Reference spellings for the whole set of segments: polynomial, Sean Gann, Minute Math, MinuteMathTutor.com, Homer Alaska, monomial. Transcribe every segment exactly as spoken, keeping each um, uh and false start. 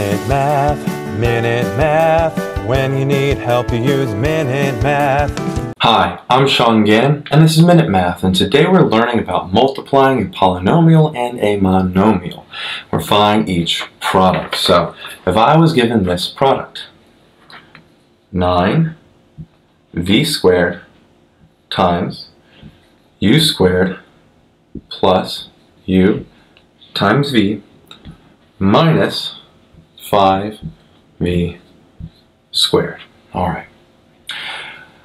Minute Math, Minute Math. When you need help, you use Minute Math. Hi, I'm Sean Gann, and this is Minute Math, and today we're learning about multiplying a polynomial and a monomial. We're finding each product. So, if I was given this product, nine v squared times u squared plus u times v minus five v squared. Alright.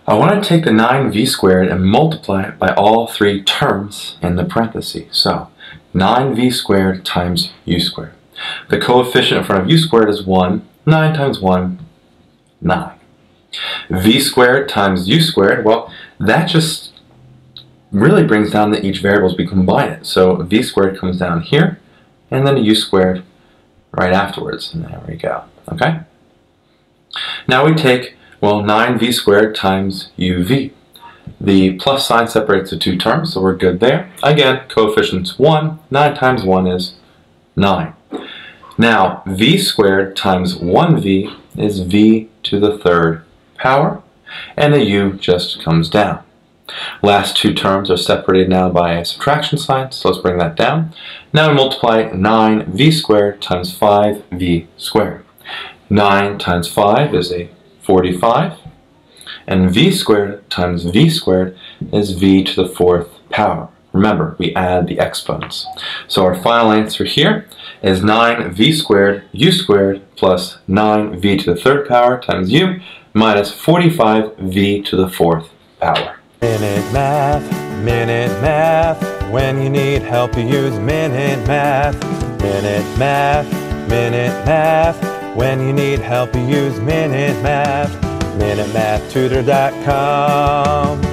I want to take the nine v squared and multiply it by all three terms in the parentheses. So, nine v squared times u squared. The coefficient in front of u squared is one. nine times one, nine. V squared times u squared, well, that just really brings down that each variable as we combine it. So, v squared comes down here, and then u squared right afterwards, and there we go, okay? Now we take, well, nine v squared times uv. The plus sign separates the two terms, so we're good there. Again, coefficient's one, nine times one is nine. Now, v squared times one v is v to the third power, and the u just comes down. Last two terms are separated now by a subtraction sign, so let's bring that down. Now we multiply nine v squared times five v squared. nine times five is a forty-five, and v squared times v squared is v to the fourth power. Remember, we add the exponents. So our final answer here is nine v squared u squared plus nine v to the third power times u minus forty-five v to the fourth power. Minute Math, Minute Math. When you need help, you use Minute Math. Minute Math, Minute Math. When you need help, you use Minute Math. Minute Math Tutor dot com.